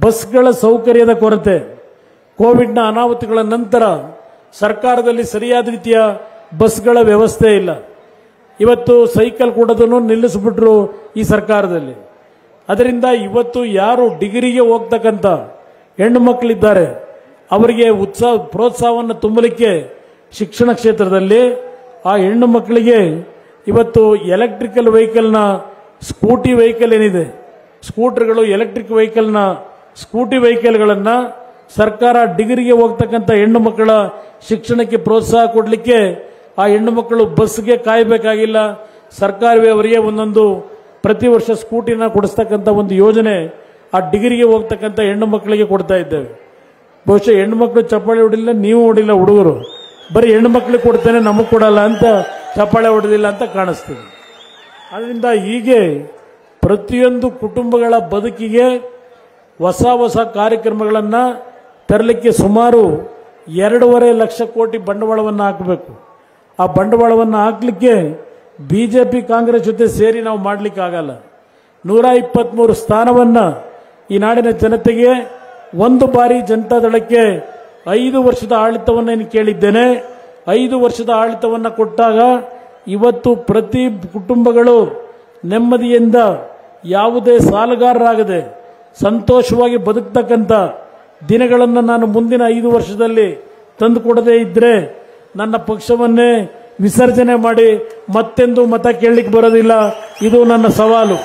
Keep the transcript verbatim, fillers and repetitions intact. बस सौकर्यद कोरते कोविड अनाहुतिಗಳ ನಂತರ ಸರ್ಕಾರದಲ್ಲಿ ಸರಿಯಾದ ರೀತಿಯ ಬಸ್ಗಳ ವ್ಯವಸ್ಥೆ ಇಲ್ಲ। ಇವತ್ತು ಸೈಕಲ್ ಕೂಡದನ್ನು ನಿಲ್ಲಿಸಿಬಿಟ್ರು ಈ ಸರ್ಕಾರದಲ್ಲಿ। ಅದರಿಂದ ಇವತ್ತು ಯಾರು ಡಿಗ್ರಿಗೆ ಹೋಗತಕ್ಕಂತ ಹೆಣ್ಣು ಮಕ್ಕಳು ಇದ್ದಾರೆ ಅವರಿಗೆ ಉತ್ಸಾಹ ಪ್ರೋತ್ಸಾಹವನ್ನು ತುಂಬಲಿಕ್ಕೆ ಶಿಕ್ಷಣ ಕ್ಷೇತ್ರದಲ್ಲಿ ಆ ಹೆಣ್ಣು ಮಕ್ಕಳಿಗೆ ಇವತ್ತು ಎಲೆಕ್ಟ್ರಿಕಲ್ ವೆಹಿಕಲ್ ನ ಸ್ಕೂಟಿ ವೆಹಿಕಲ್ ಏನಿದೆ ಸ್ಕೂಟರ್ಗಳು ಎಲೆಕ್ಟ್ರಿಕ್ ವೆಹಿಕಲ್ ನ ಸ್ಕೂಟಿ ವೆಹಿಕಲ್ ಗಳನ್ನು ಸರ್ಕಾರ ಡಿಗ್ರಿಗೆ ಹೋಗತಕ್ಕಂತ ಹೆಣ್ಣು ಮಕ್ಕಳ ಶಿಕ್ಷಣಕ್ಕೆ ಪ್ರೋತ್ಸಾಹ ಕೊಡಲಿಕ್ಕೆ ಆ ಹೆಣ್ಣು ಮಕ್ಕಳು ಬಸ್ಗೆ ಕಾಯಬೇಕಾಗಿಲ್ಲ। ಸರ್ಕಾರವೇ ಅವರಿಗೆ ಒಂದೊಂದು ಪ್ರತಿ ವರ್ಷ ಸ್ಕೂಟಿನ ಕೊಡಿಸತಕ್ಕಂತ ಒಂದು ಯೋಜನೆ ಆ ಡಿಗ್ರಿಗೆ ಹೋಗತಕ್ಕಂತ ಹೆಣ್ಣು ಮಕ್ಕಳಿಗೆ ಕೊಡ್ತಾ ಇದ್ದೇವೆ। ಬಹುಶಃ ಹೆಣ್ಣು ಮಕ್ಕಳು ಚಪ್ಪಾಳೆ ಹೊಡಿಲ್ಲ, ನೀವು ಹೊಡಿಲ್ಲ, ಹುಡುಗರು ಬರೀ ಹೆಣ್ಣು ಮಕ್ಕಳಿಗೆ ಕೊಡ್ತಾನೆ ನಮಗೆ ಕೊಡಲ್ಲ ಅಂತ ಚಪ್ಪಾಳೆ ಹೊಡೆದಿಲ್ಲ ಅಂತ ಕಾಣಿಸ್ತೀವಿ। ಅದರಿಂದ ಹೀಗೆ ಪ್ರತಿಯೊಂದು ಕುಟುಂಬಗಳ ಬದುಕಿಗೆ ಹೊಸ ಹೊಸ ಕಾರ್ಯಕ್ರಮಗಳನ್ನು ತರಲಿಕ್ಕೆ ಸುಮಾರು ಎರಡೂವರೆ ಲಕ್ಷ ಕೋಟಿ ಬಂಡವಾಳವನ್ನು ಹಾಕಬೇಕು। ಆ ಬಂಡವಾಳವನ್ನು ಹಾಕಲಿಕ್ಕೆ ಬಿಜೆಪಿ ಕಾಂಗ್ರೆಸ್ ಜೊತೆ ಸೇರಿ ನಾವು ಮಾಡಲಿಕ್ಕಾಗಲ್ಲ। ನೂರ ಇಪ್ಪತ್ತ್ಮೂರು ಸ್ಥಾನವನ್ನು ಈ ನಾಡಿನ ಜನತೆಗೆ ಒಂದು ಬಾರಿ ಜನತಾದಳಕ್ಕೆ ಐದು ವರ್ಷದ ಆಡಳಿತವನ್ನು ಕೇಳಿದ್ದೇನೆ। ಐದು ವರ್ಷದ ಆಡಳಿತವನ್ನು ಕೊಟ್ಟಾಗ ಇವತ್ತು ಪ್ರತಿ ಕುಟುಂಬಗಳು ನೆಮ್ಮದಿಯಿಂದ ಯಾವುದೇ ಸಾಲಗಾರರಾಗದೆ ಸಂತೋಷವಾಗಿ ಬದುಕತಕ್ಕಂಥ ದಿನಗಳನ್ನು ನಾನು ಮುಂದಿನ ಐದು ವರ್ಷದಲ್ಲಿ ತಂದುಕೊಡದೇ ಇದ್ದರೆ ನನ್ನ ಪಕ್ಷವನ್ನೇ ವಿಸರ್ಜನೆ ಮಾಡಿ ಮತ್ತೆಂದು ಮತ ಕೇಳಲಿಕ್ಕೆ ಬರೋದಿಲ್ಲ। ಇದು ನನ್ನ ಸವಾಲು।